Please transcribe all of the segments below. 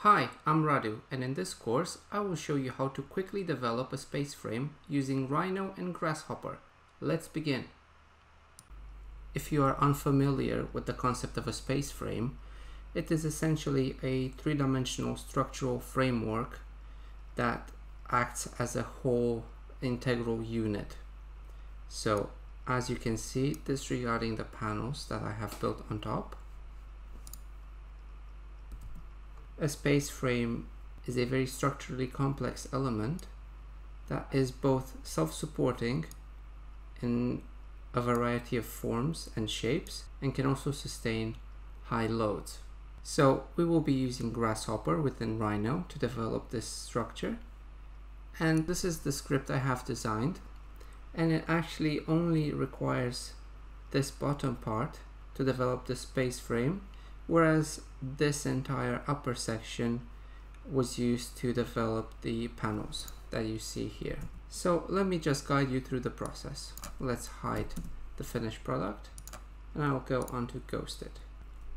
Hi, I'm Radu, and in this course I will show you how to quickly develop a space frame using Rhino and Grasshopper. Let's begin. If you are unfamiliar with the concept of a space frame, it is essentially a three-dimensional structural framework that acts as a whole integral unit. So, as you can see, disregarding the panels that I have built on top, a space frame is a very structurally complex element that is both self-supporting in a variety of forms and shapes and can also sustain high loads. So we will be using Grasshopper within Rhino to develop this structure, and this is the script I have designed, and it actually only requires this bottom part to develop the space frame, whereas this entire upper section was used to develop the panels that you see here. So let me just guide you through the process. Let's hide the finished product, and I'll go on to ghost it.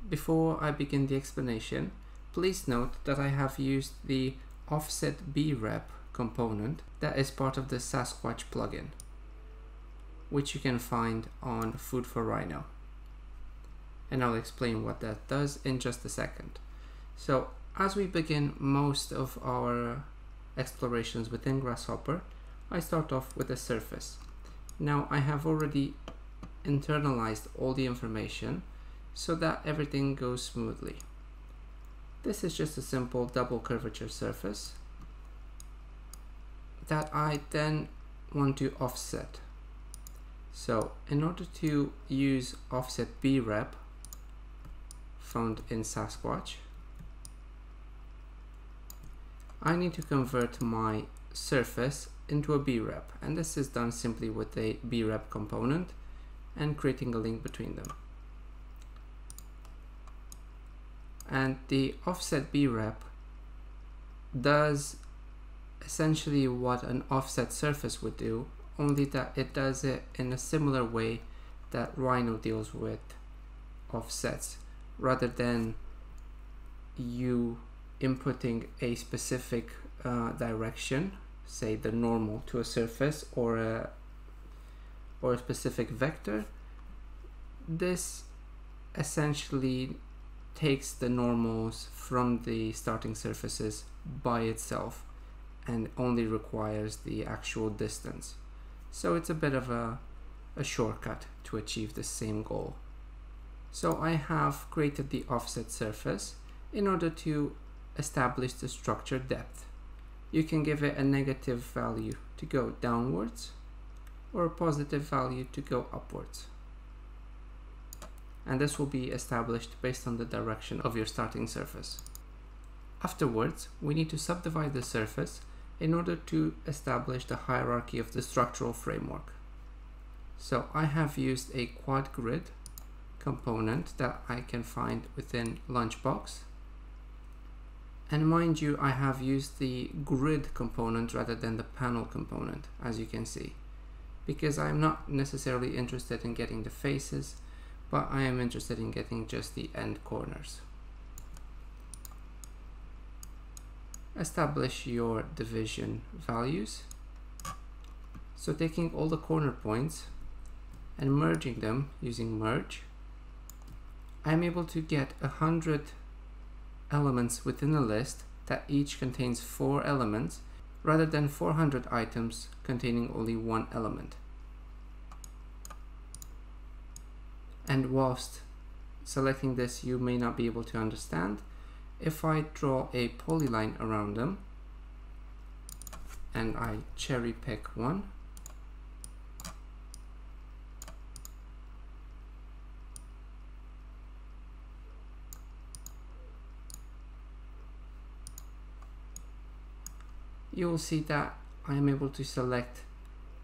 Before I begin the explanation, please note that I have used the OffsetBrep component that is part of the Sasquatch plugin, which you can find on Food for Rhino. And I'll explain what that does in just a second. So as we begin most of our explorations within Grasshopper, I start off with a surface. Now I have already internalized all the information so that everything goes smoothly. This is just a simple double curvature surface that I then want to offset. So in order to use OffsetBrep, found in Sasquatch, I need to convert my surface into a BREP, and this is done simply with a BREP component and creating a link between them. And the OffsetBrep does essentially what an offset surface would do, only that it does it in a similar way that Rhino deals with offsets, rather than you inputting a specific direction, say the normal to a surface or a specific vector. This essentially takes the normals from the starting surfaces by itself and only requires the actual distance. So it's a bit of a shortcut to achieve the same goal. So I have created the offset surface in order to establish the structure depth. You can give it a negative value to go downwards or a positive value to go upwards. And this will be established based on the direction of your starting surface. Afterwards, we need to subdivide the surface in order to establish the hierarchy of the structural framework. So I have used a quad grid component that I can find within Lunchbox. And mind you, I have used the grid component rather than the panel component, as you can see, because I'm not necessarily interested in getting the faces, but I am interested in getting just the end corners. Establish your division values. So taking all the corner points and merging them using merge, I'm able to get 100 elements within a list that each contains 4 elements, rather than 400 items containing only 1 element. And whilst selecting this, you may not be able to understand. If I draw a polyline around them and I cherry pick one, you will see that I am able to select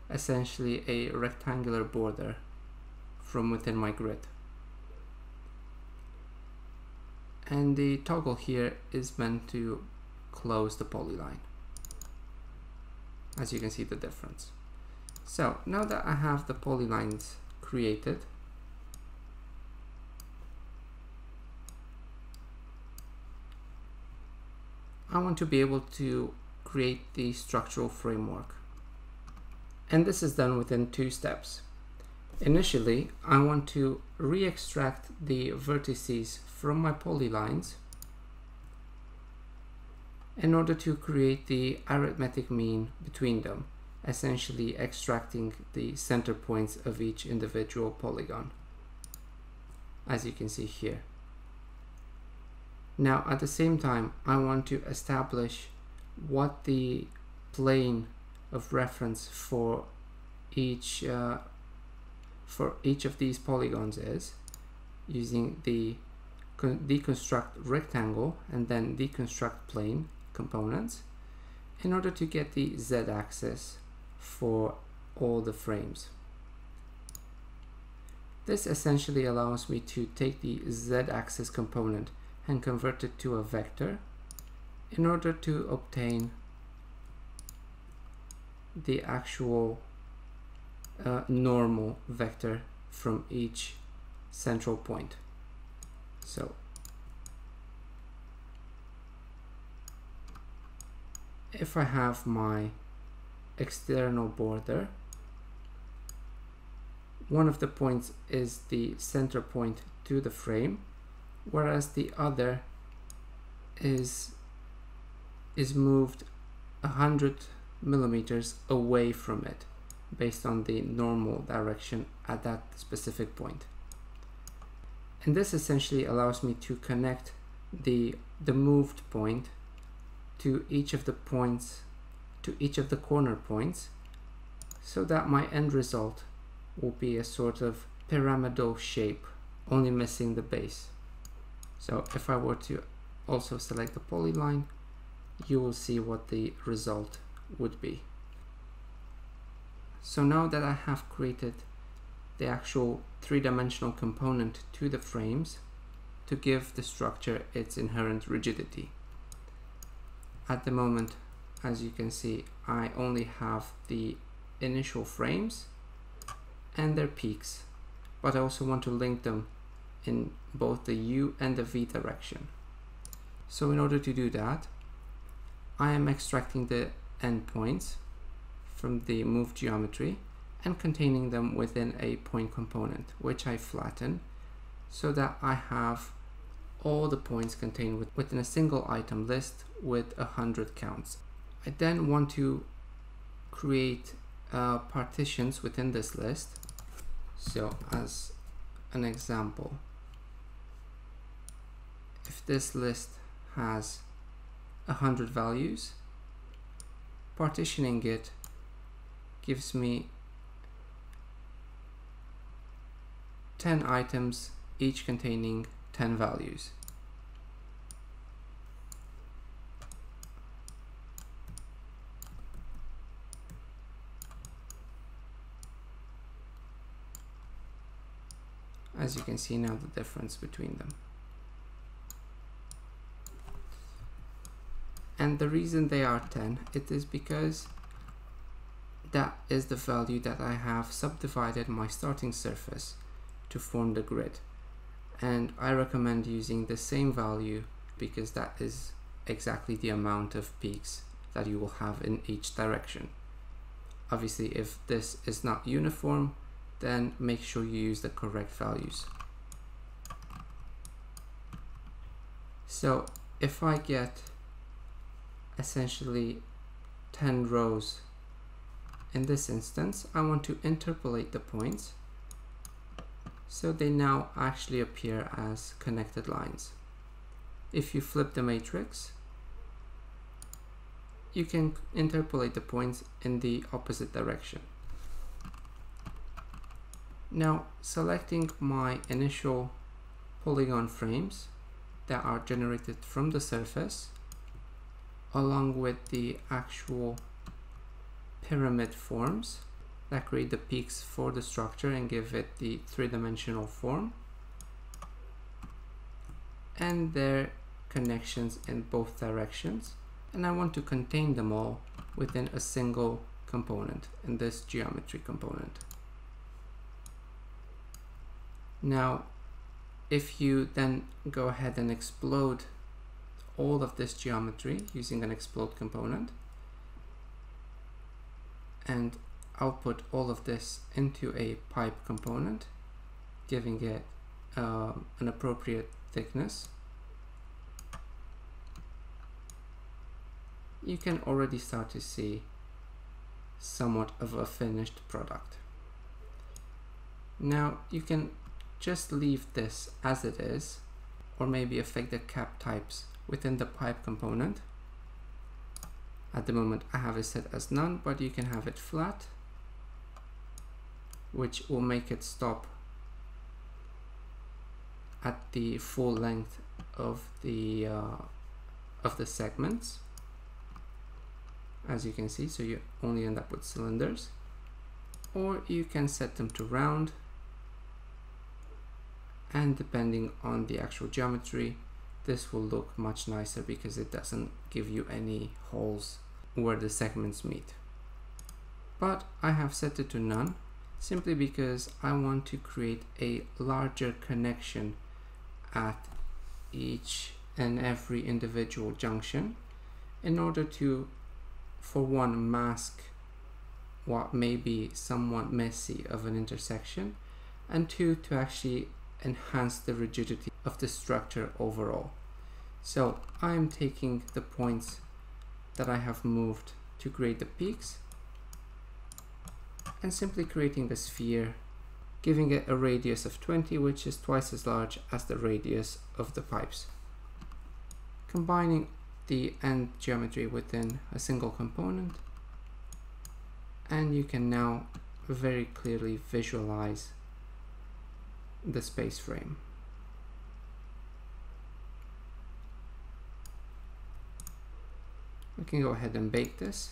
essentially a rectangular border from within my grid. And the toggle here is meant to close the polyline, as you can see the difference. So now that I have the polylines created, I want to be able to create the structural framework. And this is done within two steps. Initially, I want to re-extract the vertices from my polylines in order to create the arithmetic mean between them, essentially extracting the center points of each individual polygon, as you can see here. Now, at the same time, I want to establish what the plane of reference for each of these polygons is, using the deconstruct rectangle and then deconstruct plane components in order to get the z-axis for all the frames. This essentially allows me to take the z-axis component and convert it to a vector in order to obtain the actual normal vector from each central point. So if I have my external border, one of the points is the center point to the frame, whereas the other is moved 100 millimeters away from it based on the normal direction at that specific point. And this essentially allows me to connect the moved point to each of the points, to each of the corner points, so that my end result will be a sort of pyramidal shape, only missing the base. So if I were to also select the polyline, you will see what the result would be. So now that I have created the actual three-dimensional component to the frames to give the structure its inherent rigidity. At the moment, as you can see, I only have the initial frames and their peaks, but I also want to link them in both the U and the V direction. So in order to do that, I am extracting the endpoints from the moved geometry and containing them within a point component, which I flatten so that I have all the points contained within a single item list with 100 counts. I then want to create partitions within this list. So as an example, if this list has 100 values, partitioning it gives me 10 items, each containing 10 values. As you can see now, the difference between them. And the reason they are 10, it is because that is the value that I have subdivided my starting surface to form the grid. And I recommend using the same value because that is exactly the amount of peaks that you will have in each direction. Obviously, if this is not uniform, then make sure you use the correct values. So if I get essentially 10 rows in this instance, I want to interpolate the points so they now actually appear as connected lines. If you flip the matrix, you can interpolate the points in the opposite direction. Now, selecting my initial polygon frames that are generated from the surface, along with the actual pyramid forms that create the peaks for the structure and give it the three-dimensional form, and their connections in both directions, and I want to contain them all within a single component, in this geometry component. Now, if you then go ahead and explode all of this geometry using an explode component and output all of this into a pipe component, giving it an appropriate thickness. You can already start to see somewhat of a finished product. Now you can just leave this as it is, or maybe affect the cap types within the pipe component. At the moment I have it set as none, but you can have it flat, which will make it stop at the full length of the segments, as you can see, so you only end up with cylinders. Or you can set them to round, and depending on the actual geometry, this will look much nicer because it doesn't give you any holes where the segments meet. But I have set it to none simply because I want to create a larger connection at each and every individual junction in order to, for one, mask what may be somewhat messy of an intersection, and two, to actually enhance the rigidity of the structure overall. So I'm taking the points that I have moved to create the peaks and simply creating a sphere, giving it a radius of 20, which is twice as large as the radius of the pipes. Combining the end geometry within a single component, and you can now very clearly visualize the space frame. We can go ahead and bake this.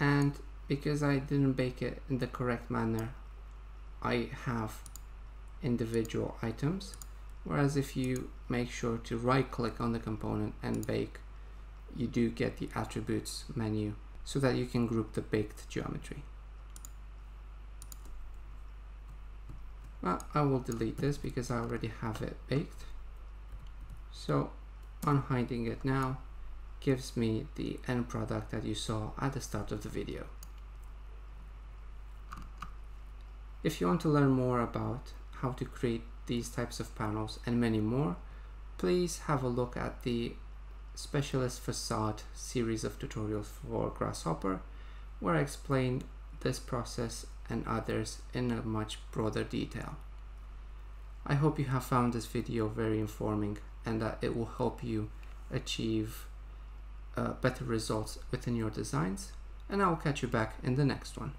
And because I didn't bake it in the correct manner, I have individual items, whereas if you make sure to right click on the component and bake, you do get the attributes menu so that you can group the baked geometry. Well, I will delete this because I already have it baked, so unhiding it now gives me the end product that you saw at the start of the video. If you want to learn more about how to create these types of panels and many more, please have a look at the Specialist Facade series of tutorials for Grasshopper, where I explain this process and others in a much broader detail. I hope you have found this video very informing and that it will help you achieve better results within your designs, and I'll catch you back in the next one.